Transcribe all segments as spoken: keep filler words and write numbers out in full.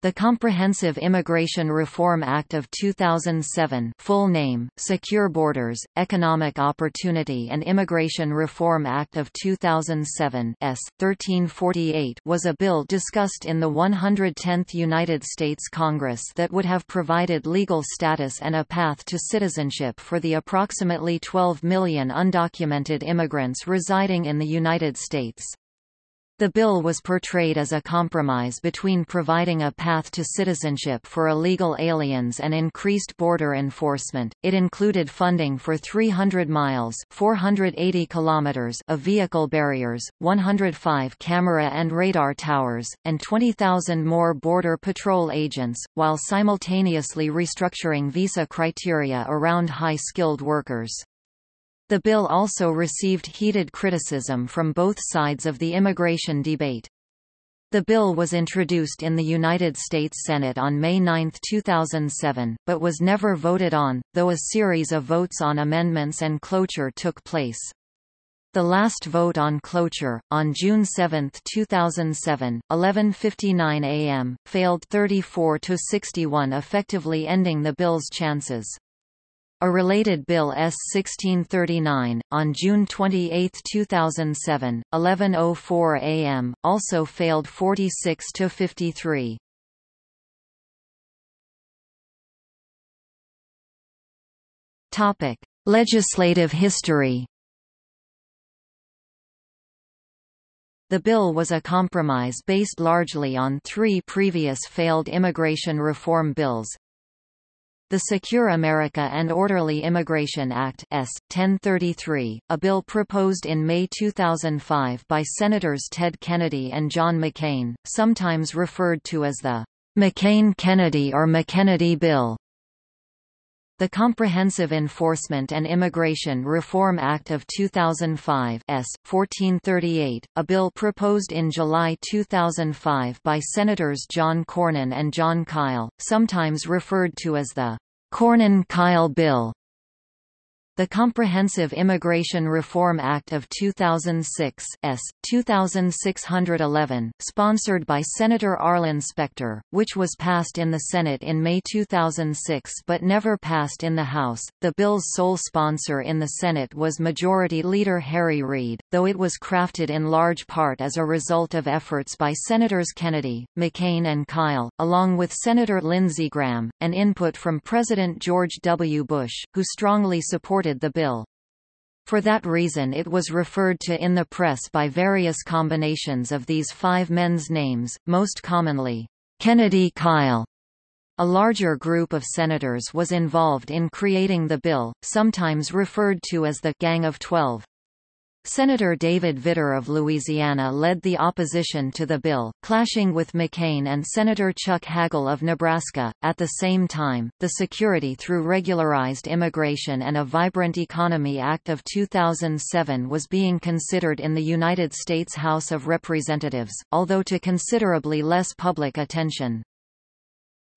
The Comprehensive Immigration Reform Act of two thousand seven, full name, Secure Borders, Economic Opportunity and Immigration Reform Act of two thousand seven, S. thirteen forty-eight, was a bill discussed in the one hundred tenth United States Congress that would have provided legal status and a path to citizenship for the approximately twelve million undocumented immigrants residing in the United States. The bill was portrayed as a compromise between providing a path to citizenship for illegal aliens and increased border enforcement. It included funding for three hundred miles (four hundred eighty kilometers) of vehicle barriers, one hundred five camera and radar towers, and twenty thousand more Border Patrol agents, while simultaneously restructuring visa criteria around high-skilled workers. The bill also received heated criticism from both sides of the immigration debate. The bill was introduced in the United States Senate on May ninth two thousand seven, but was never voted on, though a series of votes on amendments and cloture took place. The last vote on cloture, on June seventh two thousand seven, eleven fifty-nine a m, failed thirty-four to sixty-one, effectively ending the bill's chances. A related bill S sixteen thirty-nine, on June twenty-eighth two thousand seven, eleven oh four a m, also failed forty-six to fifty-three. Topic: Legislative history. The bill was a compromise based largely on three previous failed immigration reform bills. The Secure America and Orderly Immigration Act S ten thirty-three, a bill proposed in May two thousand five by Senators Ted Kennedy and John McCain, sometimes referred to as the McCain-Kennedy or McKennedy Bill. The Comprehensive Enforcement and Immigration Reform Act of two thousand five S fourteen thirty-eight, a bill proposed in July two thousand five by Senators John Cornyn and John Kyle, sometimes referred to as the Cornyn-Kyle Bill. The Comprehensive Immigration Reform Act of two thousand six S twenty-six eleven, sponsored by Senator Arlen Specter, which was passed in the Senate in May two thousand six but never passed in the House. The bill's sole sponsor in the Senate was Majority Leader Harry Reid, though it was crafted in large part as a result of efforts by Senators Kennedy, McCain and Kyle, along with Senator Lindsey Graham, and input from President George W. Bush, who strongly supported the bill. For that reason it was referred to in the press by various combinations of these five men's names, most commonly, Kennedy-Kyle. A larger group of senators was involved in creating the bill, sometimes referred to as the Gang of Twelve. Senator David Vitter of Louisiana led the opposition to the bill, clashing with McCain and Senator Chuck Hagel of Nebraska. At the same time, the Security Through Regularized Immigration and a Vibrant Economy Act of two thousand seven was being considered in the United States House of Representatives, although to considerably less public attention.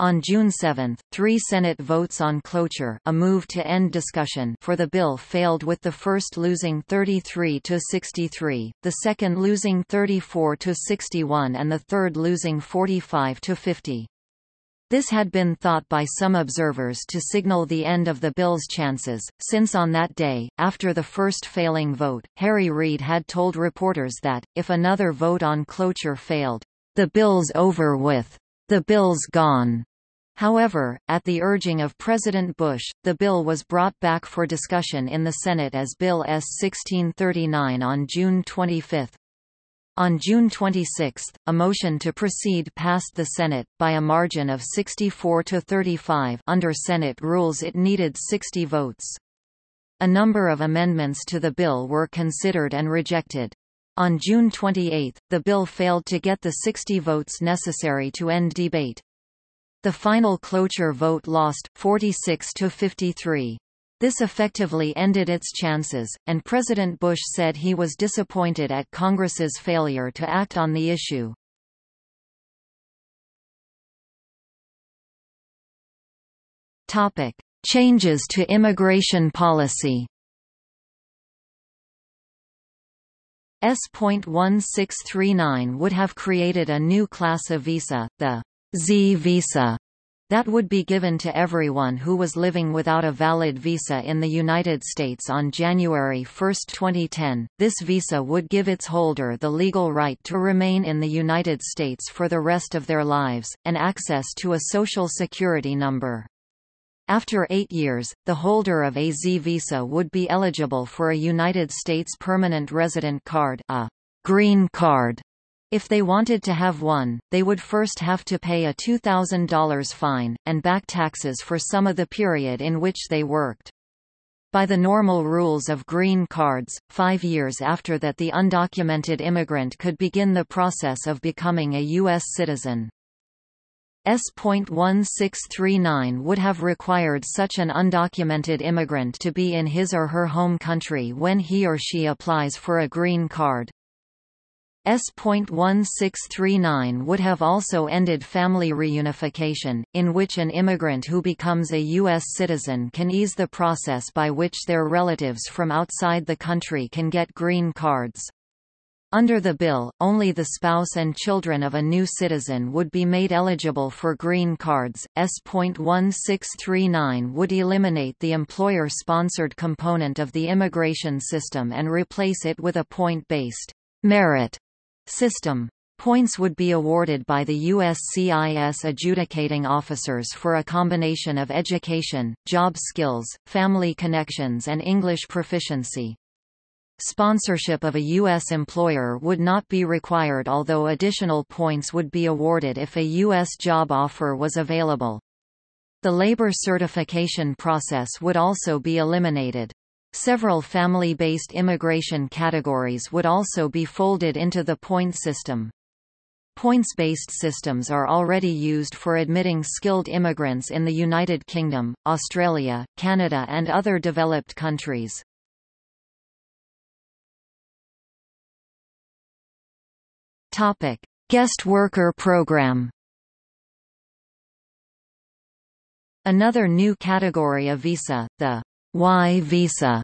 On June seventh, three Senate votes on cloture, a move to end discussion, for the bill failed, with the first losing thirty-three to sixty-three, the second losing thirty-four to sixty-one, and the third losing forty-five to fifty. This had been thought by some observers to signal the end of the bill's chances, since on that day, after the first failing vote, Harry Reid had told reporters that, if another vote on cloture failed, "The bill's over with. The bill's gone." However, at the urging of President Bush, the bill was brought back for discussion in the Senate as Bill S sixteen thirty-nine on June twenty-fifth. On June twenty-sixth, a motion to proceed passed the Senate, by a margin of sixty-four to thirty-five. Under Senate rules it needed sixty votes. A number of amendments to the bill were considered and rejected. On June twenty-eighth, the bill failed to get the sixty votes necessary to end debate. The final cloture vote lost, forty-six to fifty-three. This effectively ended its chances, and President Bush said he was disappointed at Congress's failure to act on the issue. Topic: Changes to immigration policy. S sixteen thirty-nine would have created a new class of visa, the Z visa that would be given to everyone who was living without a valid visa in the United States on January first, twenty ten. This visa would give its holder the legal right to remain in the United States for the rest of their lives, and access to a Social Security number. After eight years, the holder of a Z visa would be eligible for a United States permanent resident card, a green card. If they wanted to have one, they would first have to pay a two thousand dollar fine, and back taxes for some of the period in which they worked. By the normal rules of green cards, five years after that the undocumented immigrant could begin the process of becoming a U S citizen. S one six three nine would have required such an undocumented immigrant to be in his or her home country when he or she applies for a green card. S one six three nine would have also ended family reunification, in which an immigrant who becomes a U S citizen can ease the process by which their relatives from outside the country can get green cards. Under the bill, only the spouse and children of a new citizen would be made eligible for green cards. S one six three nine would eliminate the employer-sponsored component of the immigration system and replace it with a point-based merit system. Points would be awarded by the U S C I S adjudicating officers for a combination of education, job skills, family connections and English proficiency. Sponsorship of a U S employer would not be required, although additional points would be awarded if a U S job offer was available. The labor certification process would also be eliminated. Several family-based immigration categories would also be folded into the point system. Points-based systems are already used for admitting skilled immigrants in the United Kingdom, Australia, Canada and other developed countries. Topic: Guest Worker Program. Another new category of visa, the Y visa,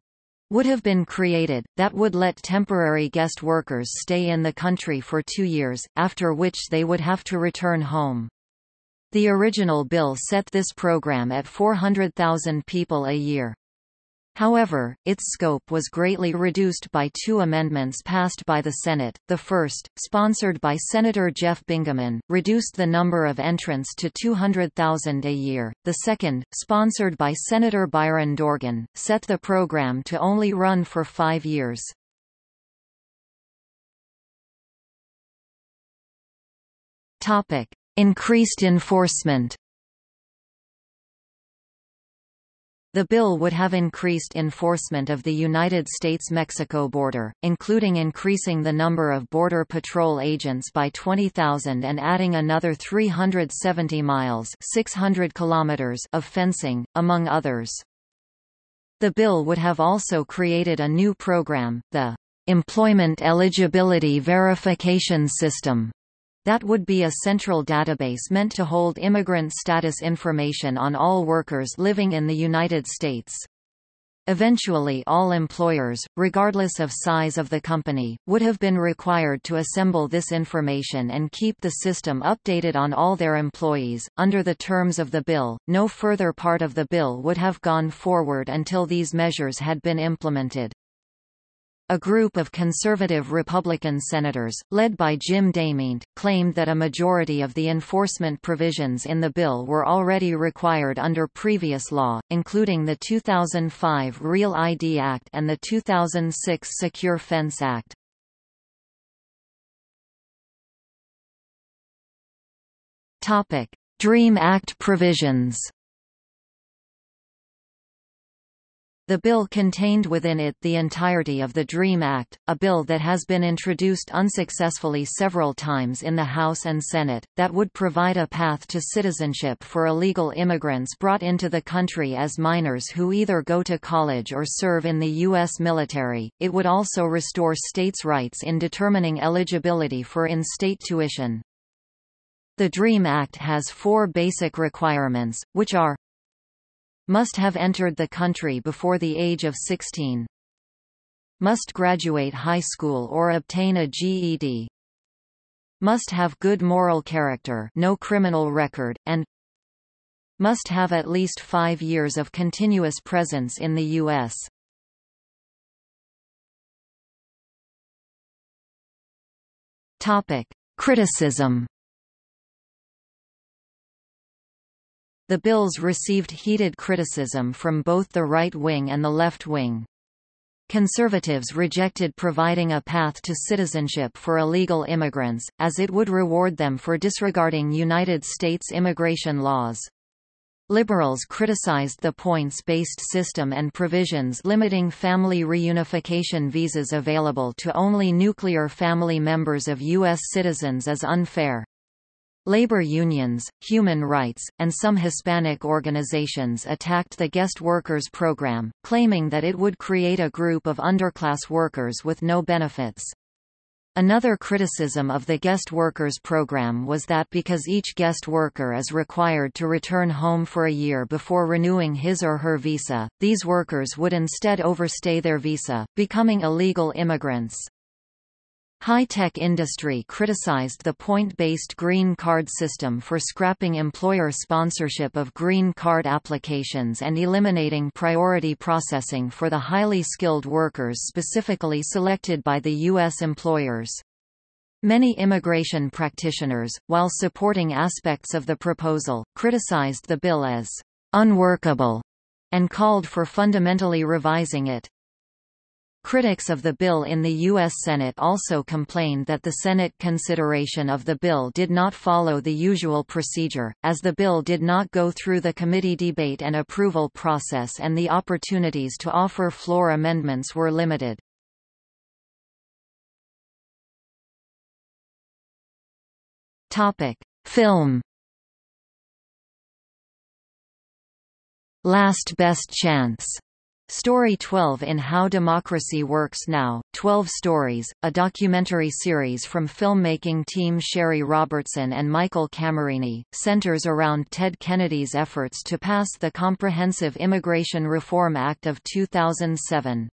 would have been created, that would let temporary guest workers stay in the country for two years, after which they would have to return home. The original bill set this program at four hundred thousand people a year. However, its scope was greatly reduced by two amendments passed by the Senate. The first, sponsored by Senator Jeff Bingaman, reduced the number of entrants to two hundred thousand a year. The second, sponsored by Senator Byron Dorgan, set the program to only run for five years. Topic: Increased enforcement. The bill would have increased enforcement of the United States-Mexico border, including increasing the number of Border Patrol agents by twenty thousand and adding another three hundred seventy miles (six hundred kilometers) of fencing, among others. The bill would have also created a new program, the Employment Eligibility Verification System, that would be a central database meant to hold immigrant status information on all workers living in the United States. Eventually all employers, regardless of size of the company, would have been required to assemble this information and keep the system updated on all their employees. Under the terms of the bill, no further part of the bill would have gone forward until these measures had been implemented. A group of conservative Republican senators, led by Jim Daymeant, claimed that a majority of the enforcement provisions in the bill were already required under previous law, including the two thousand five Real I D Act and the two thousand six Secure Fence Act. Topic: DREAM Act provisions. The bill contained within it the entirety of the DREAM Act, a bill that has been introduced unsuccessfully several times in the House and Senate, that would provide a path to citizenship for illegal immigrants brought into the country as minors who either go to college or serve in the U S military. It would also restore states' rights in determining eligibility for in-state tuition. The DREAM Act has four basic requirements, which are: must have entered the country before the age of sixteen. Must graduate high school or obtain a G E D. must have good moral character, no criminal record, and must have at least five years of continuous presence in the U S Topic: Criticism. The bills received heated criticism from both the right wing and the left wing. Conservatives rejected providing a path to citizenship for illegal immigrants, as it would reward them for disregarding United States immigration laws. Liberals criticized the points-based system and provisions limiting family reunification visas available to only nuclear family members of U S citizens as unfair. Labor unions, human rights, and some Hispanic organizations attacked the guest workers program, claiming that it would create a group of underclass workers with no benefits. Another criticism of the guest workers program was that because each guest worker is required to return home for a year before renewing his or her visa, these workers would instead overstay their visa, becoming illegal immigrants. High-tech industry criticized the point-based green card system for scrapping employer sponsorship of green card applications and eliminating priority processing for the highly skilled workers specifically selected by the U S employers. Many immigration practitioners, while supporting aspects of the proposal, criticized the bill as unworkable and called for fundamentally revising it. Critics of the bill in the U S Senate also complained that the Senate consideration of the bill did not follow the usual procedure, as the bill did not go through the committee debate and approval process and the opportunities to offer floor amendments were limited. Topic: Film. Last Best Chance. Story twelve in How Democracy Works Now, twelve stories, a documentary series from filmmaking team Sherry Robertson and Michael Camerini, centers around Ted Kennedy's efforts to pass the Comprehensive Immigration Reform Act of two thousand seven.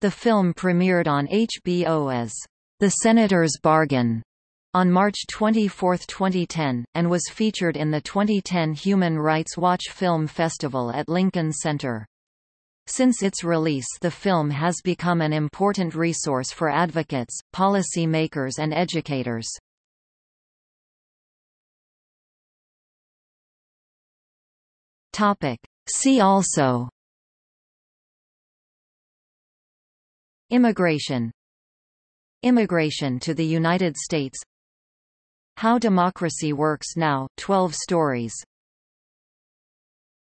The film premiered on H B O as The Senator's Bargain on March twenty-fourth, twenty ten, and was featured in the twenty ten Human Rights Watch Film Festival at Lincoln Center. Since its release, the film has become an important resource for advocates, policy makers and educators. Topic: See also. Immigration. Immigration to the United States. How Democracy Works Now, twelve Stories.